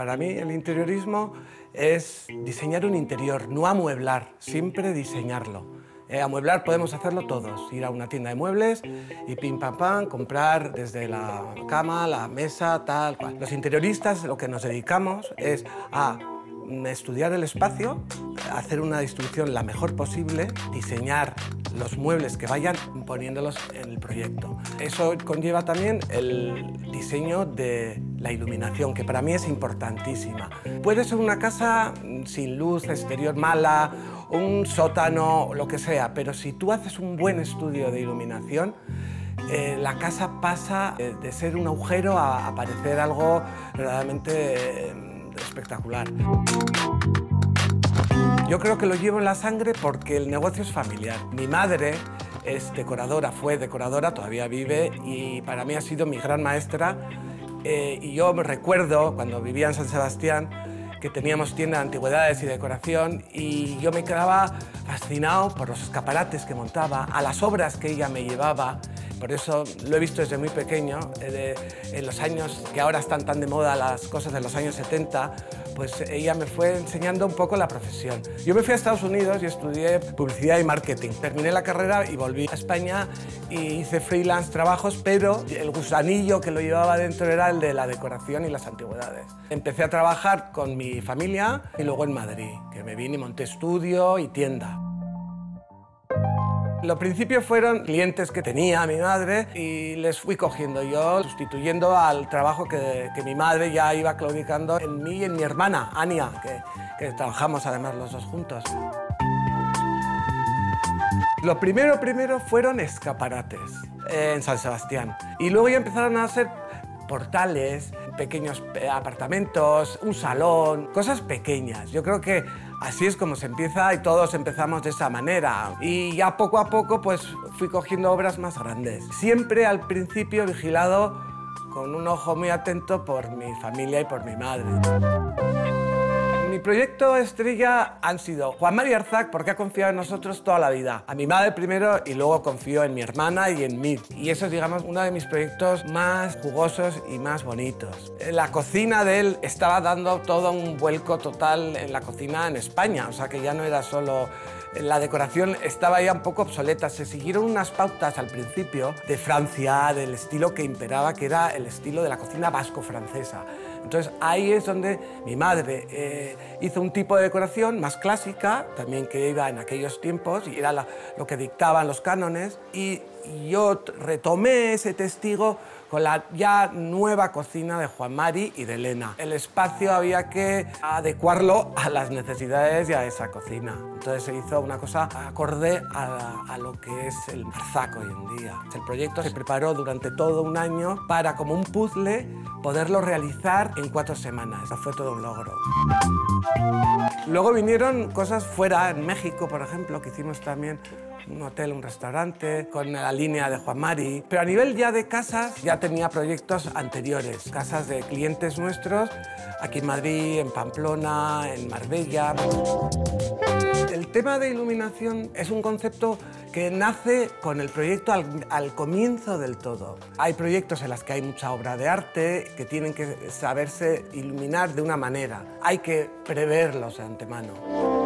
Para mí el interiorismo es diseñar un interior, no amueblar, siempre diseñarlo. Amueblar podemos hacerlo todos, ir a una tienda de muebles y pim pam pam, comprar desde la cama, la mesa, tal cual. Los interioristas lo que nos dedicamos es a estudiar el espacio, hacer una distribución la mejor posible, diseñar los muebles que vayan poniéndolos en el proyecto. Eso conlleva también el diseño de la iluminación, que para mí es importantísima. Puede ser una casa sin luz exterior mala, un sótano, lo que sea, pero si tú haces un buen estudio de iluminación, la casa pasa de ser un agujero a parecer algo verdaderamente espectacular. Yo creo que lo llevo en la sangre porque el negocio es familiar. Mi madre es decoradora, fue decoradora, todavía vive, y para mí ha sido mi gran maestra. Y yo me recuerdo, cuando vivía en San Sebastián, que teníamos tienda de antigüedades y decoración, y yo me quedaba fascinado por los escaparates que montaba, a las obras que ella me llevaba. Por eso lo he visto desde muy pequeño, en los años que ahora están tan de moda las cosas de los años 70, pues ella me fue enseñando un poco la profesión. Yo me fui a Estados Unidos y estudié publicidad y marketing. Terminé la carrera y volví a España y hice freelance trabajos, pero el gusanillo que lo llevaba dentro era el de la decoración y las antigüedades. Empecé a trabajar con mi familia y luego en Madrid, que me vine y monté estudio y tienda. Los principios fueron clientes que tenía mi madre y les fui cogiendo yo, sustituyendo al trabajo que mi madre ya iba claudicando en mí y en mi hermana, Ania, que trabajamos además los dos juntos. Lo primero fueron escaparates en San Sebastián. Y luego ya empezaron a hacer portales, pequeños apartamentos, un salón, cosas pequeñas. Yo creo que así es como se empieza y todos empezamos de esa manera. Y ya poco a poco pues fui cogiendo obras más grandes. Siempre al principio vigilado con un ojo muy atento por mi familia y por mi madre. Mi proyecto estrella han sido Juan Mari Arzak, porque ha confiado en nosotros toda la vida. A mi madre primero y luego confió en mi hermana y en mí. Y eso es, digamos, uno de mis proyectos más jugosos y más bonitos. La cocina de él estaba dando todo un vuelco total en la cocina en España, o sea que ya no era solo... La decoración estaba ya un poco obsoleta. Se siguieron unas pautas al principio de Francia, del estilo que imperaba, que era el estilo de la cocina vasco-francesa. Entonces ahí es donde mi madre hizo un tipo de decoración más clásica, también que iba en aquellos tiempos y era lo que dictaban los cánones. Y yo retomé ese testigo con la ya nueva cocina de Juan Mari y de Elena. El espacio había que adecuarlo a las necesidades y a esa cocina. Entonces se hizo una cosa acorde a lo que es el Marsac hoy en día. El proyecto se preparó durante todo un año para, como un puzzle, poderlo realizar en 4 semanas. Eso fue todo un logro. Luego vinieron cosas fuera, en México, por ejemplo, que hicimos también un hotel, un restaurante, con la línea de Juan Mari. Pero a nivel ya de casas, ya tenía proyectos anteriores, casas de clientes nuestros, aquí en Madrid, en Pamplona, en Marbella. El tema de iluminación es un concepto que nace con el proyecto al comienzo del todo. Hay proyectos en los que hay mucha obra de arte que tienen que saberse iluminar de una manera. Hay que preverlos de antemano.